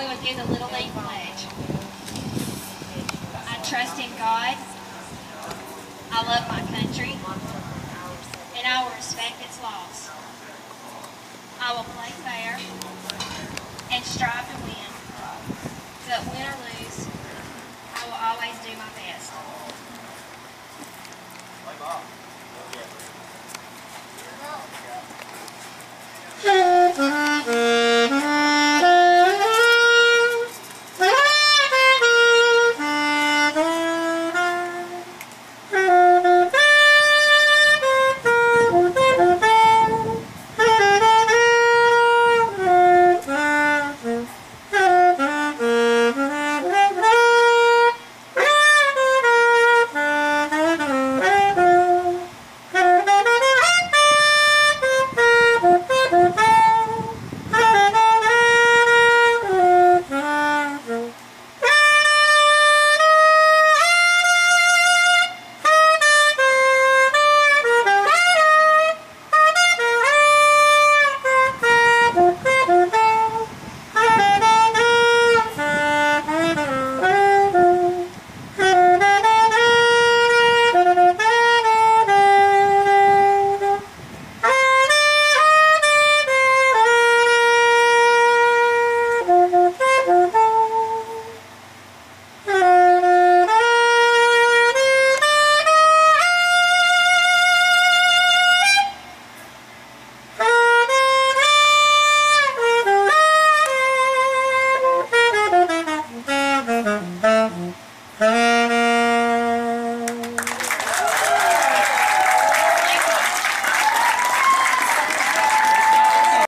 all we would do the Little League Pledge. I trust in God, I love my country, and I will respect its laws. I will play fair and strive to win, but win or lose, I will always do my best.